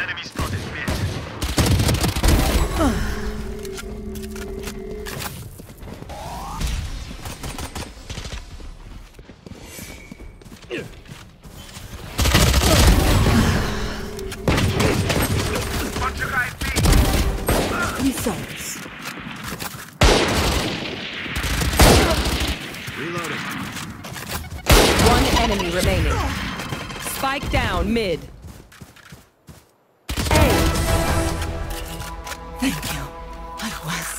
Enemy spotted, bitch. Enemy remaining. Spike down mid. A. Thank you. I was.